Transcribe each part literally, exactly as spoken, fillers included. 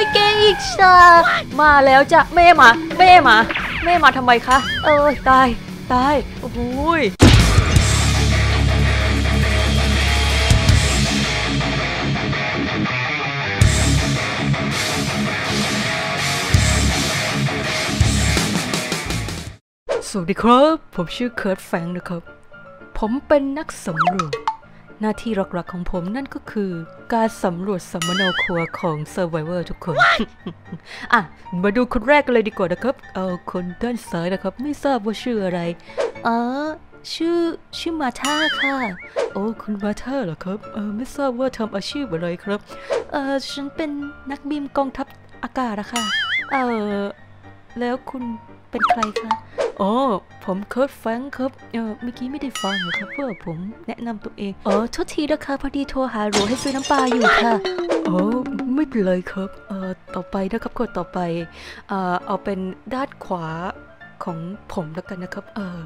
ยเก่งอีกชามาแล้วจ้ะแม่หมาแม่หมาแม่หมาทำไมคะเออตายตายโอ้ยสวัสดีครับผมชื่อเคิร์ทแฟงนะครับผมเป็นนักสำรวจหน้าที่หลักๆของผมนั่นก็คือการสำรวจสัมมนาครัวของ Survivor ทุกคน อ่ะมาดูคนแรกกันเลยดีกว่านะครับเอาคนด้านซ้ายนะครับไม่ทราบว่าชื่ออะไรอ๋อชื่อชื่อมาธาค่ะโอ้คุณมาธาเหรอครับเออไม่ทราบว่าทำอาชีพอะไรครับเออฉันเป็นนักบินกองทัพอากาศนะคะเออแล้วคุณเป็นใครคะอ๋อผมเคิร์ทแฟงครับเออเมื่อกี้ไม่ได้ฟังเหรอครับเพื่อผมแนะนำตัวเองอ๋อโทษทีนะคะพอดีโทรหาโรให้ซื้อน้ำปลาอยู่ค่ะอ๋อไม่เป็นไรครับเอ่อต่อไปนะครับคนต่อไปเอ่อเอาเป็นด้านขวาของผมแล้วกันนะครับเออ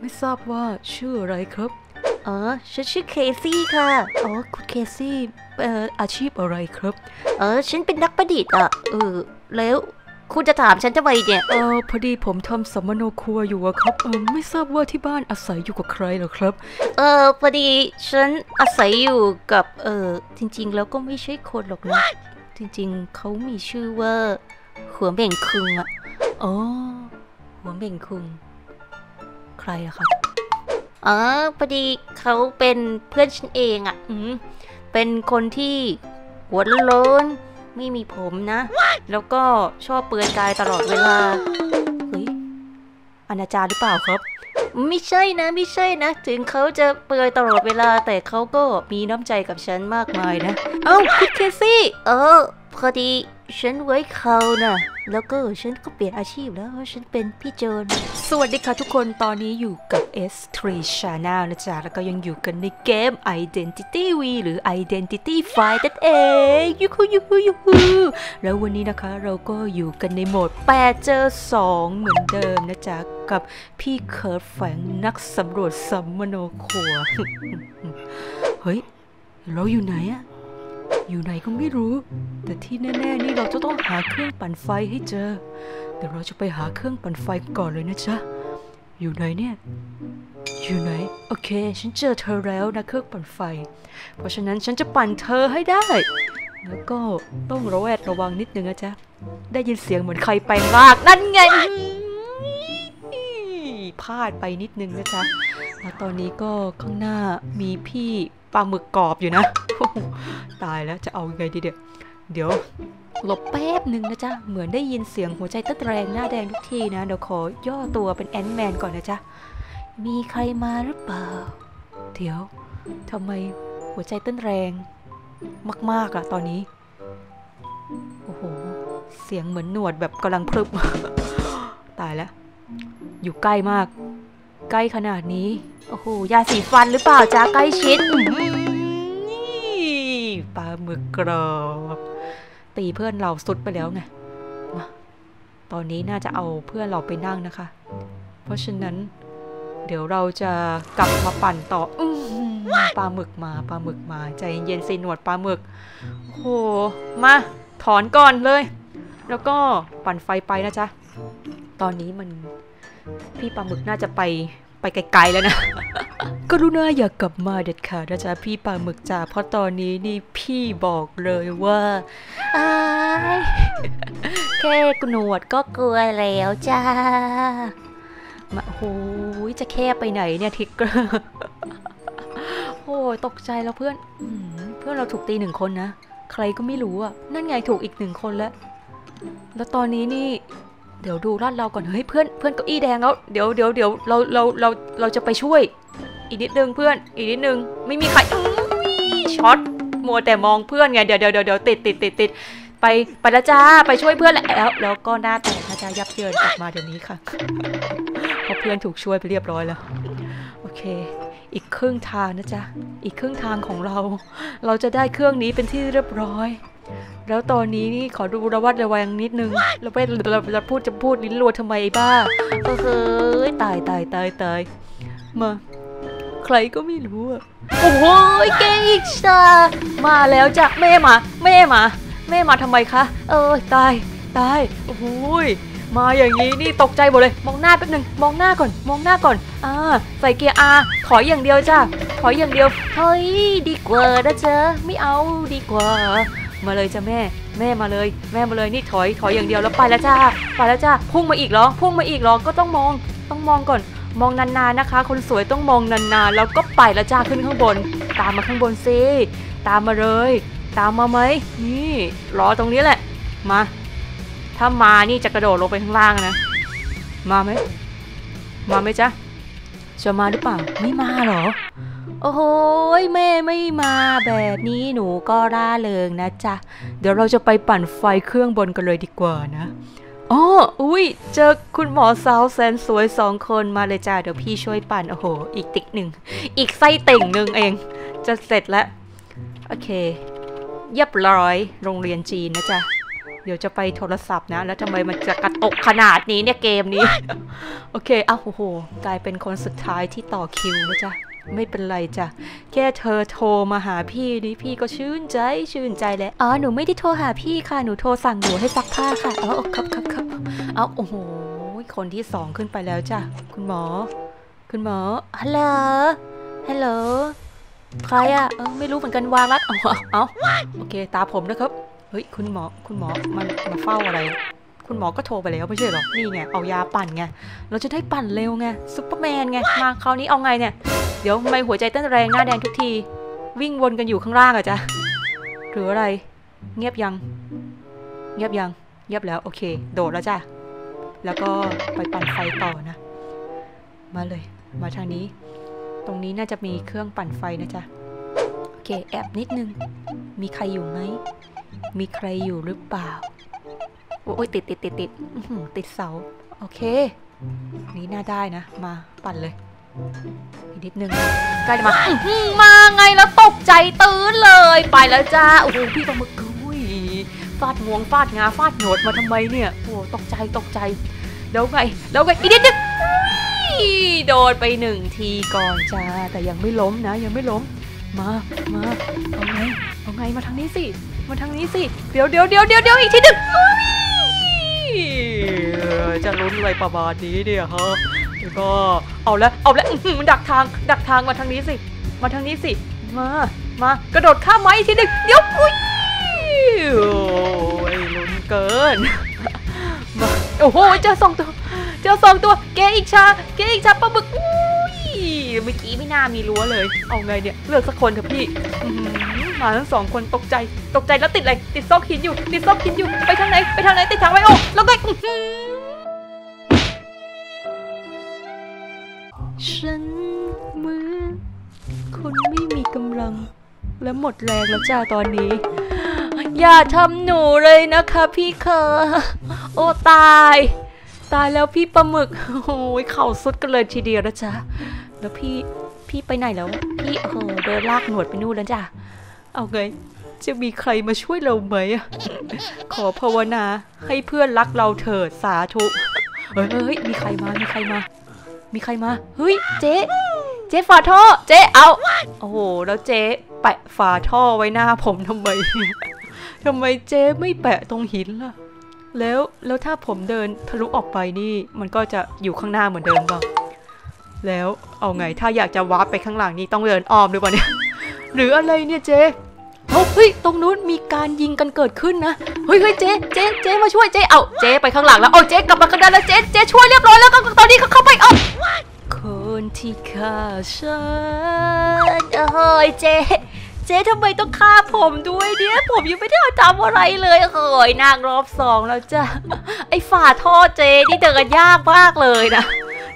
ไม่ทราบว่าชื่ออะไรครับอ๋อฉันชื่อเคซี่ค่ะอ๋อคุณเคซี่เอ่ออาชีพอะไรครับเออฉันเป็นนักประดิษฐ์อ่ะเออแล้วคุณจะถามฉันทำไมเนี่ยเออพอดีผมทำสัมมนาครัวอยู่อะครับเออไม่ทราบว่าที่บ้านอาศัยอยู่กับใครหรอครับเออพอดีฉันอาศัยอยู่กับเออจริงๆแล้วก็ไม่ใช่คนหรอกนะจริงๆเขามีชื่อว่าหัวเบ่งคุงอะอ๋อหัวเบ่งคุงใครอะครับอ๋อพอดีเขาเป็นเพื่อนฉันเองอะอืมเป็นคนที่หัวโล้นไม่มีผมนะแล้วก็ชอบเปลือยกายตลอดเวลาเฮ้ยอนาจารหรือเปล่าครับไม่ใช่นะไม่ใช่นะถึงเขาจะเปลือยตลอดเวลาแต่เขาก็มีน้ำใจกับฉันมากมายนะเอ้าคุณเคซี่เออพอดีฉันไว้เขานะแล้วก็ฉันก็เปลี่ยนอาชีพแล้วฉันเป็นพี่โจรสวัสดีค่ะทุกคนตอนนี้อยู่กับ เอส ทรี Channel นะจ๊ะแล้วก็ยังอยู่กันในเกม Identity V หรือ Identity Fight นั่นเองยูคูยูคูยูคูแล้ววันนี้นะคะเราก็อยู่กันในโหมดแปดเจอสองเหมือนเดิมนะจ๊ะกับพี่เคิร์ทแฟงนักสำรวจสัมมนาครัว เฮ้ยเราอยู่ไหนอะอยู่ไหนก็ไม่รู้แต่ที่แน่ๆนี่เราจะต้องหาเครื่องปั่นไฟให้เจอเดี๋ยวเราจะไปหาเครื่องปั่นไฟก่อนเลยนะจ๊ะอยู่ไหนเนี่ยอยู่ไหนโอเคฉันเจอเธอแล้วนะเครื่องปั่นไฟเพราะฉะนั้นฉันจะปั่นเธอให้ได้แล้วก็ต้องระแวดระวังนิดนึงนะจ๊ะได้ยินเสียงเหมือนใครแปลงร่างนั่นไงพลาดไปนิดนึงนะจ๊ะแล้วตอนนี้ก็ข้างหน้ามีพี่ปลาหมึกกรอบอยู่นะตายแล้วจะเอาไงดีเด็กเดี๋ยวหลบแป๊บหนึ่งนะจ๊ะเหมือนได้ยินเสียงหัวใจเต้นแรงหน้าแดงทุกทีนะเดี๋ยวขอย่อตัวเป็นแอนแมนก่อนนะจ๊ะมีใครมาหรือเปล่าเดี๋ยวทำไมหัวใจเต้นแรงมากๆอะตอนนี้โอ้โหเสียงเหมือนหนวดแบบกำลังพรึบ ตายแล้วอยู่ใกล้มากใกล้ขนาดนี้โอ้โหยาสีฟันหรือเปล่าจ๊ะใกล้ชิดปลาหมึกกรอบตีเพื่อนเราสุดไปแล้วไงมาตอนนี้น่าจะเอาเพื่อนเราไปนั่งนะคะเพราะฉะนั้นเดี๋ยวเราจะกลับมาปั่นต่อปลาหมึกมาปลาหมึกมาใจเย็นๆสิหนวดปลาหมึกโอ้โหมาถอนก่อนเลยแล้วก็ปั่นไฟไปนะจ๊ะตอนนี้มันพี่ปลาหมึกน่าจะไปไปไกลๆแล้วนะกรุณาอย่ากลับมาเด็ดขาดนะจ๊ะพี่ปลาหมึกจ๋าเพราะตอนนี้นี่พี่บอกเลยว่าอ้ายแค่หนวดก็กลัวแล้วจ้ามาโอ้ยจะแค่ไปไหนเนี่ยทิกเกอร์โอ้ยตกใจแล้วเพื่อนเพื่อนเราถูกตีหนึ่งคนนะใครก็ไม่รู้อ่ะนั่นไงถูกอีกหนึ่งคนแล้วแล้วตอนนี้นี่เดี๋ยวดูลาดเราก่อนเฮ้ยเพื่อนเพื่อนเก้าอี้แดงแล้วเดี๋ยวเดี๋ยวเดี๋ยวเราเราเราเราจะไปช่วยอีกนิดนึงเพื่อนอีกนิดนึงไม่มีใครช็อตมัวแต่มองเพื่อนไงเดี๋ยวเดี๋ยวเดี๋ยวติดติดติดติดไปไปละจ้าไปช่วยเพื่อนแล้วแล้วก็หน้าแตกนะจ๊ะยับเยินกลับมาเดี๋ยวนี้ค่ะเพราะเพื่อนถูกช่วยไปเรียบร้อยแล้วโอเคอีกครึ่งทางนะจ๊ะอีกครึ่งทางของเราเราจะได้เครื่องนี้เป็นที่เรียบร้อยแล้วตอนนี้นี่ขอดูระวัดระวังนิดนึงเราไปเราพูดจะพูดลิ้นรัวทำไมบ้าเออเฮ้ยตายตายตายตายมาใครก็ไม่รู้อ่ะโอ้โหเก่งอีกชามาแล้วจ้ะแม่หมาแม่หมา แม่มาทำไมคะเออตายตายโอ้โหมาอย่างนี้นี่ตกใจหมดเลยมองหน้าแป๊บนึงมองหน้าก่อนมองหน้าก่อนอ่าใส่เกียร์ อาร์ ถอยอย่างเดียวจ้าถอยอย่างเดียวเฮ้ยดีกว่านะเจ๊ไม่เอาดีกว่ามาเลยจ้าแม่แม่มาเลยแม่มาเลยนี่ถอยถอยอย่างเดียวแล้วไปแล้วจ้าไปแล้วจ้าพุ่งมาอีกเหรอพุ่งมาอีกเหรอก็ต้องมองต้องมองก่อนมองนานๆนะคะคนสวยต้องมองนานๆแล้วก็ไปแล้วจ้าขึ้นข้างบนตามมาข้างบนสิตามมาเลยตามมาไหมนี่รอตรงนี้แหละมาถ้ามานี่จะกระโดดลงไปข้างล่างนะมาไหมมาไหมจ๊ะจะมาหรือเปล่าไม่มาหรอโอ้โหแม่ไม่มาแบบนี้หนูก็ร่าเริงนะจ๊ะเดี๋ยวเราจะไปปั่นไฟเครื่องบนกันเลยดีกว่านะอ๋ออุ้ยเจอคุณหมอสาวแสนสวยสองคนมาเลยจ้ะเดี๋ยวพี่ช่วยปั่นโอ้โหอีกติ๊กหนึ่งอีกไส้เต่งหนึ่งเองจะเสร็จแล้วโอเคเรียบร้อยโรงเรียนจีนนะจ๊ะเดี๋ยวจะไปโทรศัพท์นะแล้วทำไมมันจะกระตกขนาดนี้เนี่ยเกมนี้ โอเคอ้าวโอ้โหกลายเป็นคนสุดท้ายที่ต่อคิวนะจ๊ะไม่เป็นไรจ้ะแค่เธอโทรมาหาพี่นี่พี่ก็ชื่นใจชื่นใจแล้วอ๋อหนูไม่ได้โทรหาพี่ค่ะหนูโทรสั่งหนูให้ซักผ้าค่ะอ๋อครับครับครับเอาโอ้โหคนที่สองขึ้นไปแล้วจ้ะคุณหมอคุณหมอฮัลโหลฮัลโหลใครอะเออไม่รู้เหมือนกันวางรัดเอาเอาโอเคตาผมนะครับเฮ้ยคุณหมอคุณหมอมันมาเฝ้าอะไรคุณหมอก็โทรไปแล้วไม่ใช่หรอนี่ไงเอายาปั่นไงเราจะได้ปั่นเร็วไงซุปเปอร์แมนไงมาคราวนี้เอาไงเนี่ยเดี๋ยวทำไมหัวใจเต้นแรงหน้าแดงทุกทีวิ่งวนกันอยู่ข้างล่างอะจ๊ะหรืออะไรเงียบยังเงียบยังเงียบแล้วโอเคโดดแล้วจ้ะแล้วก็ไปปั่นไฟต่อนะมาเลยมาทางนี้ตรงนี้น่าจะมีเครื่องปั่นไฟนะจ๊ะโอเคแอบนิดนึงมีใครอยู่ไหมมีใครอยู่หรือเปล่าโอ้ยติดติดติดติดติดเสาโอเคนี่น่าได้นะมาปั่นเลยอีกนิดนึงใกล้จะมามาไงแล้วตกใจตื่นเลยไปแล้วจ้าโอ้โหพี่ปลาหมึกอุ้ยฟาดงวงฟาดงาฟาดโหนดมาทำไมเนี่ยโอ้ตกใจตกใจแล้วไงแล้วไงอีกนิดนึงโดนไปหนึ่งทีก่อนจ้าแต่ยังไม่ล้มนะยังไม่ล้มมามาเอาไงเอาไงมาทางนี้สิมาทางนี้สิเดี๋ยวเดี๋ยวเดี๋ยวเดี๋ยวอีกทีหนึ่งจะลุ้นอะไรประมาณนี้เนี่ยฮะแล้วก็เอาละเอาละมันดักทางดักทางมาทางนี้สิมาทางนี้สิมามากระโดดข้ามไม้อีกทีหนึ่งเดี๋ยวอุ้ยลุ้นเกินมาโอ้โหเจอสองตัวเจอสองตัวแกอีกชาแกอีกชาปลาบึกเมื่อกี้ไม่น่ามีรั้วเลยเอาไงเนี่ยเลือกสักคนเถอะพี่มาทั้งสองคนตกใจตกใจแล้วติดอะไรติดซอกหินอยู่ติดซอกหินอยู่ไปทางไหนไปทางไหนติดทางไว้โอ้แล้วไงฉันมือคนไม่มีกำลังและหมดแรงแล้วจ้าตอนนี้อย่าทำหนูเลยนะคะพี่เคอโอ้ตายตายแล้วพี่ปลาหมึกโอ้ยเข่าสุดกันเลยทีเดียวนะจ๊ะแล้วพี่พี่ไปไหนแล้วพี่โอ้โหเดินลากหนวดไปนู่นแล้วจ้ะเอาไงจะมีใครมาช่วยเราไหมขอภาวนาให้เพื่อนรักเราเถิดสาธุเฮ้ยมีใครมามีใครมามีใครมาเฮ้ยเจ๊เจ๊ฝาท่อเจ๊เอาโอ้โหแล้วเจ๊แปะฝาท่อไว้หน้าผมทำไมทำไมเจ๊ไม่แปะตรงหินล่ะแล้วแล้วถ้าผมเดินทะลุออกไปนี่มันก็จะอยู่ข้างหน้าเหมือนเดิมป่ะแล้วเอาไงถ้าอยากจะวาร์ปไปข้างหลังนี่ต้องเดินอ้อมด้วยป่ะเนี่ยหรืออะไรเนี่ยเจ๊เฮ้ยตรงนู้นมีการยิงกันเกิดขึ้นนะเฮ้ยเจ๊เจ๊เจ๊มาช่วยเจ๊เอาเจ๊ไปข้างหลังแล้วเอาเจ๊กลับมากันได้แล้วเจ๊เจ๊ช่วยเรียบร้อยแล้วตอนนี้เขาเข้าไปเอาคนที่ฆ่าฉันเฮ้ยเจ๊เจ๊ทำไมต้องฆ่าผมด้วยเนี่ยผมยังไม่ได้ทำอะไรเลยเฮ้ยนางรอบสองแล้วจ้ะไอ้ฝาท่อเจ๊นี่เดินยากมากเลยนะ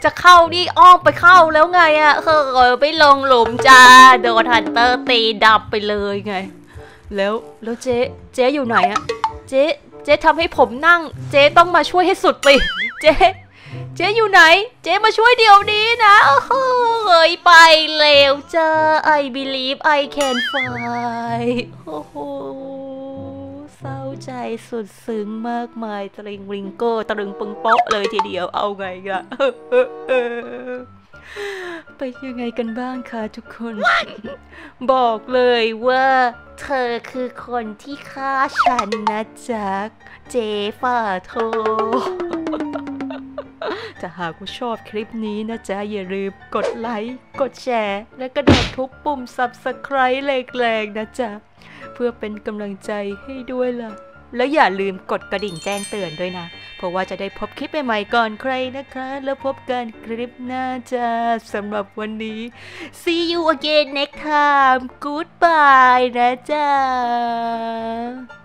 จะเข้านี่อ้อมไปเข้าแล้วไงอะเฮ้ยไปลงหลุมจ้าโดนฮันเตอร์ตีดับไปเลยไงแล้วแล้วเจ๊เจ๊อยู่ไหนอะเจ๊เจ๊ทำให้ผมนั่งเจ๊ต้องมาช่วยให้สุดไปเจ๊เจ๊อยู่ไหนเจ๊มาช่วยเดี๋ยวนี้นะเฮ้ยไปเร็วจ้า I believe I can fly โอ้โหเศร้าใจสุดซึ้งมากมายตรึงริงโก้ตรึงปึงโป๊ะเลยทีเดียวเอาไงอะ ไปยังไงกันบ้างคะทุกคน What? บอกเลยว่าเธอคือคนที่ฆ่าฉันนะจ๊ะเจฟ้าโทถ้าหากคุณชอบคลิปนี้นะจ๊ะอย่าลืมกดไลค์กดแชร์และก็กดทุบปุ่ม ซับสไครบ์ แรงๆนะจ๊ะเพื่อเป็นกำลังใจให้ด้วยล่ะแล้วอย่าลืมกดกระดิ่งแจ้งเตือนด้วยนะเพราะว่าจะได้พบคลิปใหม่ๆก่อนใครนะคะแล้วพบกันคลิปหน้าจ้าสำหรับวันนี้ see you again next time goodbye นะจ๊ะ